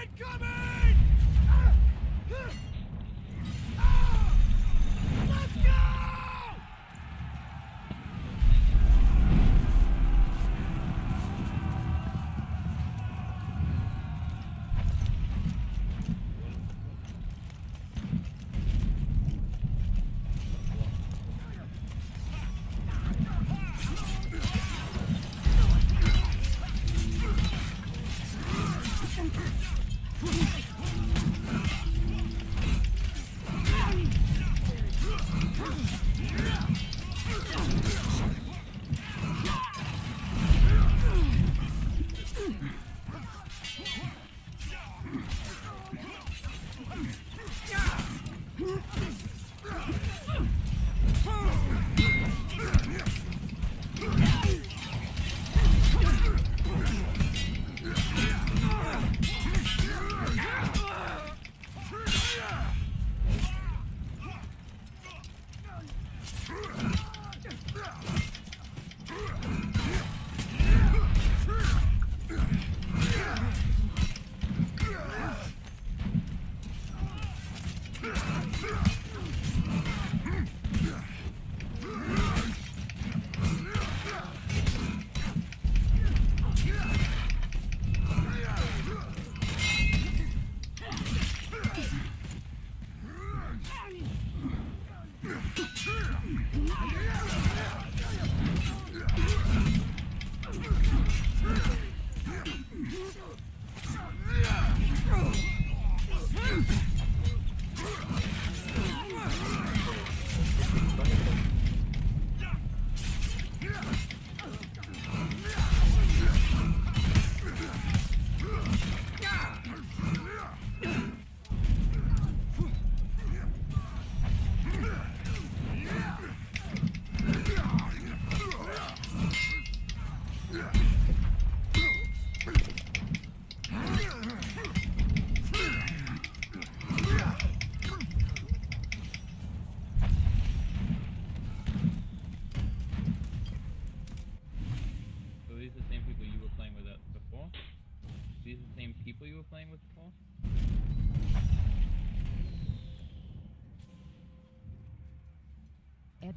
Incoming! Let's go!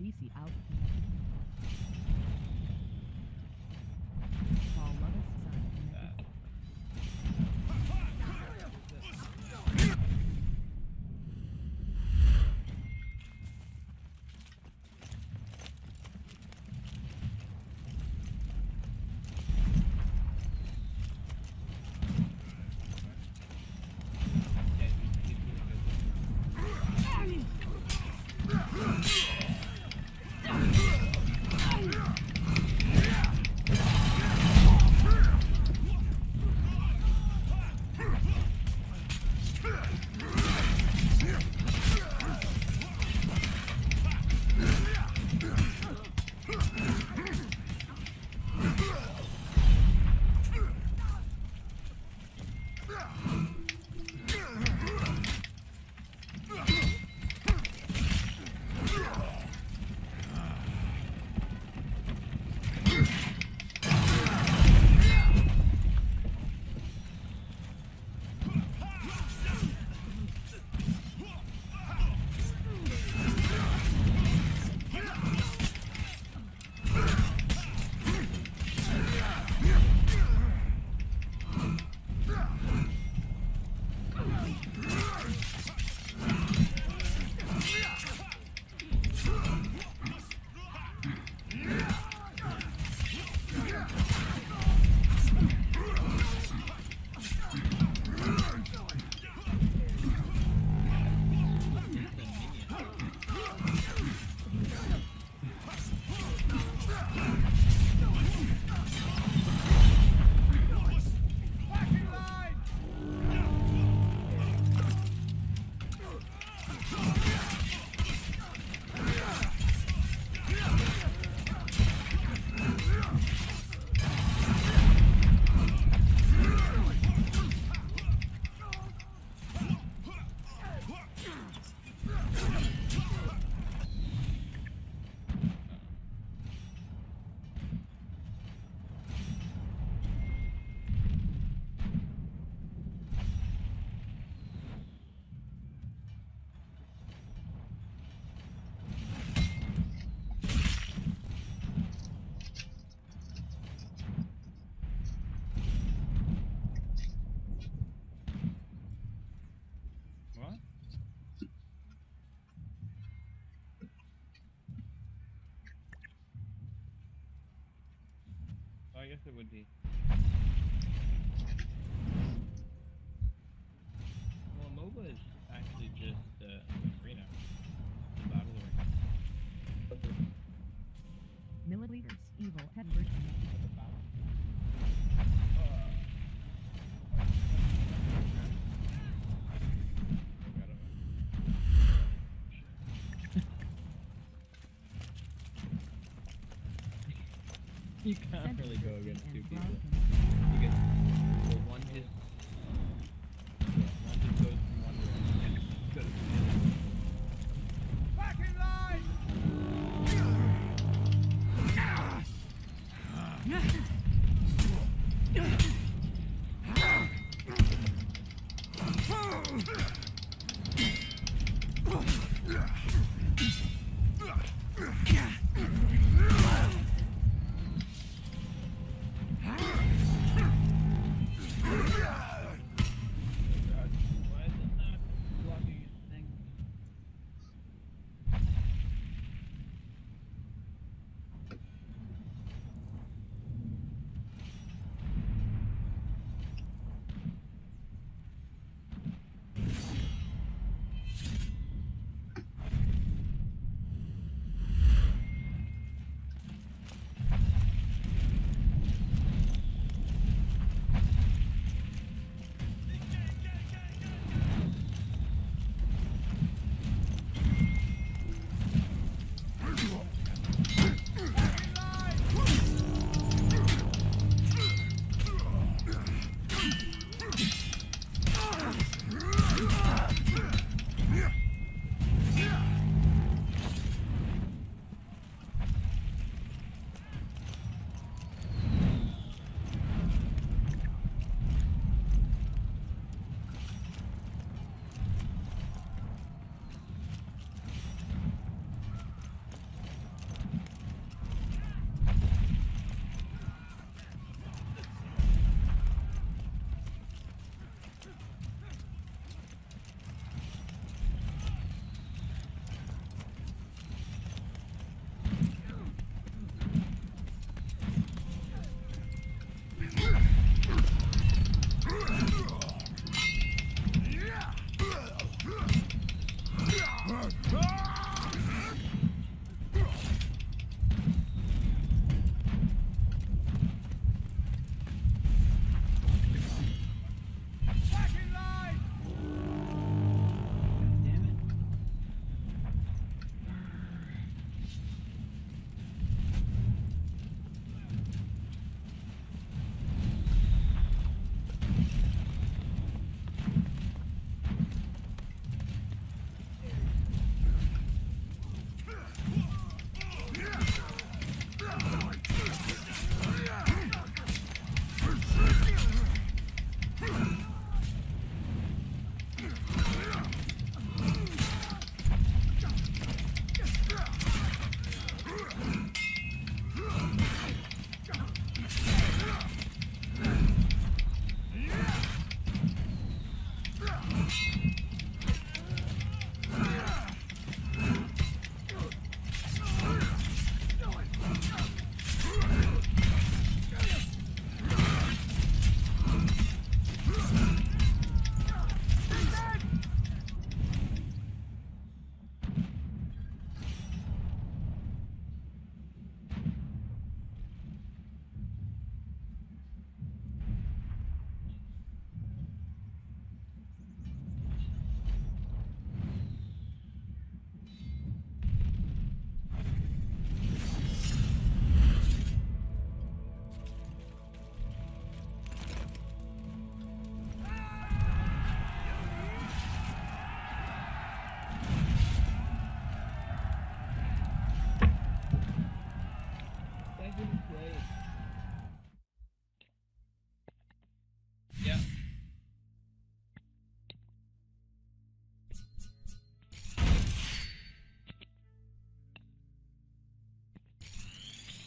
Easy out. Yeah. it would be. Well, MOBA is actually just arena. Battle arena. Milliliters, evil headbird. You can't really go against two people. You get the one hit. One just goes from one direction and goes to the other. Back in line!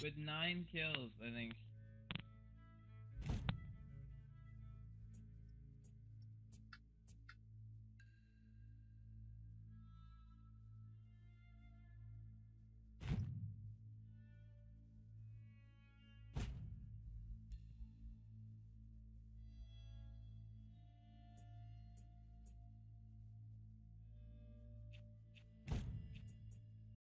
With 9 kills, I think.